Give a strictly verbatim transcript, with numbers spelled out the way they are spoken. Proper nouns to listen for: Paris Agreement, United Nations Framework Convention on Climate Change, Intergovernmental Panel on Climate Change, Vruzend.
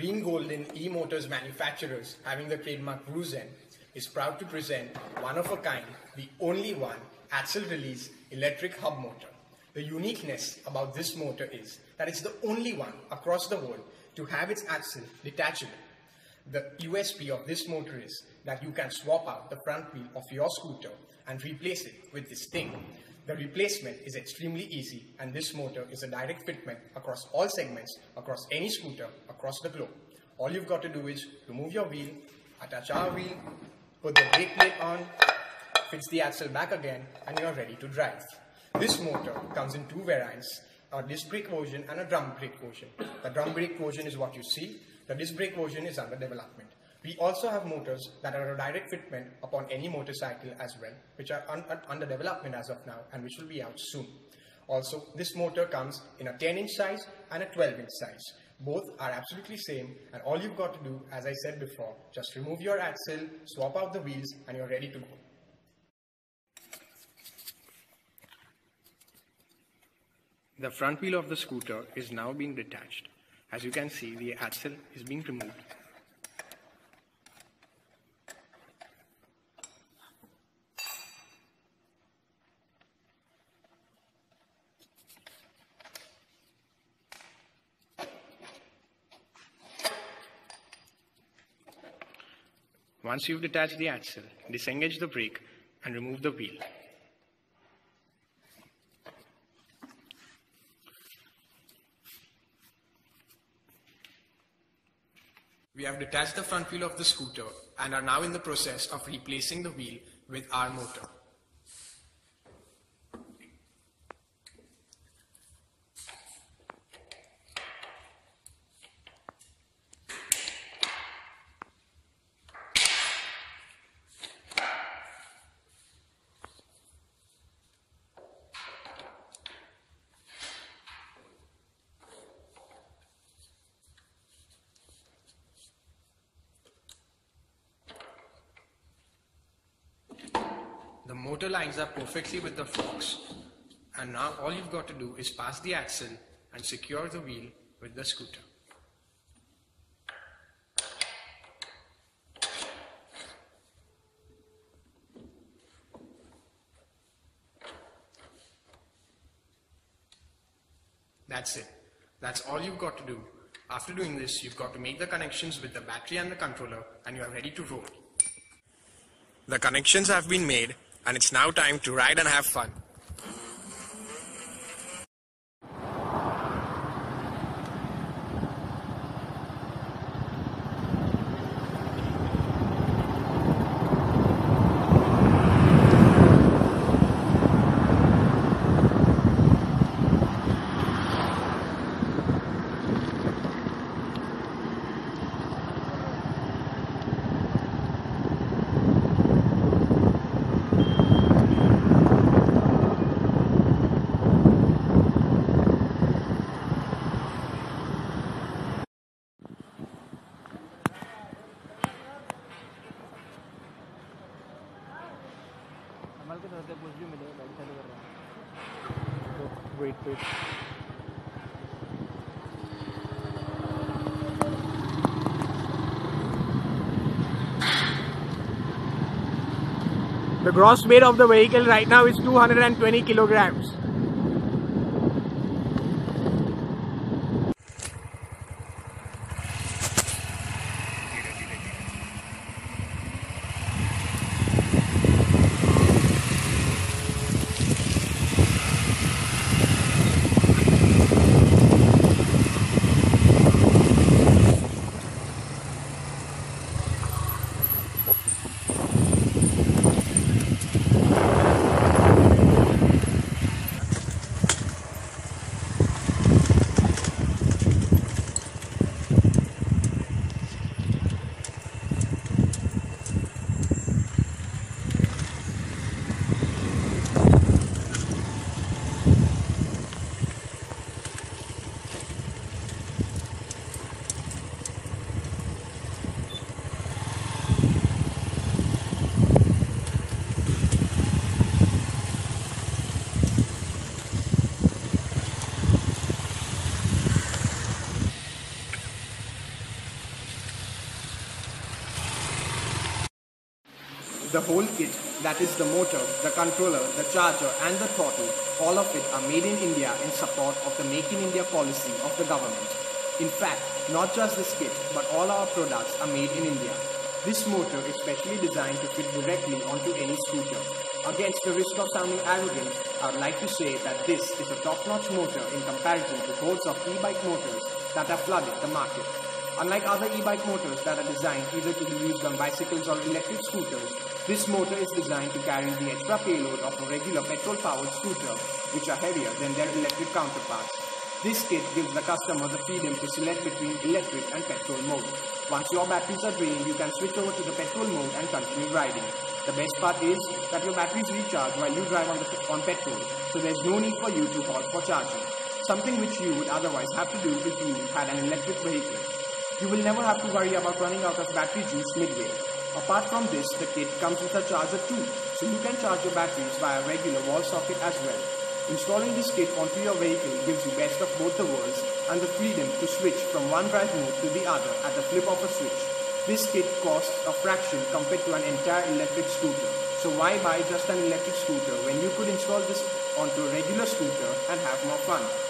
Green Golden e-motors manufacturers having the trademark Vruzend is proud to present one of a kind, the only one axle release electric hub motor. The uniqueness about this motor is that it's the only one across the world to have its axle detachable. The U S P of this motor is that you can swap out the front wheel of your scooter and replace it with this thing. The replacement is extremely easy, and this motor is a direct fitment across all segments, across any scooter, across the globe. All you've got to do is remove your wheel, attach our wheel, put the brake plate on, fix the axle back again, and you're ready to drive. This motor comes in two variants, a disc brake version and a drum brake version. The drum brake version is what you see. The disc brake version is under development. We also have motors that are a direct fitment upon any motorcycle as well, which are un un under development as of now and which will be out soon. Also, this motor comes in a ten inch size and a twelve inch size. Both are absolutely same, and all you've got to do, as I said before, just remove your axle, swap out the wheels, and you're ready to go. The front wheel of the scooter is now being detached. As you can see, the axle is being removed. Once you've detached the axle, disengage the brake and remove the wheel. We have detached the front wheel of the scooter and are now in the process of replacing the wheel with our motor. The motor lines up perfectly with the forks, and now all you've got to do is pass the axle and secure the wheel with the scooter. That's it. That's all you've got to do. After doing this, you've got to make the connections with the battery and the controller, and you are ready to roll. The connections have been made, and it's now time to ride and have fun. Wait, wait. The gross weight of the vehicle right now is two hundred twenty kilograms. The whole kit, that is the motor, the controller, the charger and the throttle, all of it are made in India in support of the Make in India policy of the government. In fact, not just this kit, but all our products are made in India. This motor is specially designed to fit directly onto any scooter. Against the risk of sounding arrogant, I would like to say that this is a top-notch motor in comparison to hordes of e-bike motors that have flooded the market. Unlike other e-bike motors that are designed either to be used on bicycles or electric scooters, this motor is designed to carry the extra payload of a regular petrol-powered scooter, which are heavier than their electric counterparts. This kit gives the customer the freedom to select between electric and petrol mode. Once your batteries are drained, you can switch over to the petrol mode and continue riding. The best part is that your batteries recharge while you drive on, the, on petrol, so there's no need for you to halt for charging, something which you would otherwise have to do if you had an electric vehicle. You will never have to worry about running out of battery juice midway. Apart from this, the kit comes with a charger too, so you can charge your batteries via a regular wall socket as well. Installing this kit onto your vehicle gives you best of both the worlds and the freedom to switch from one drive mode to the other at the flip of a switch. This kit costs a fraction compared to an entire electric scooter. So why buy just an electric scooter when you could install this onto a regular scooter and have more fun?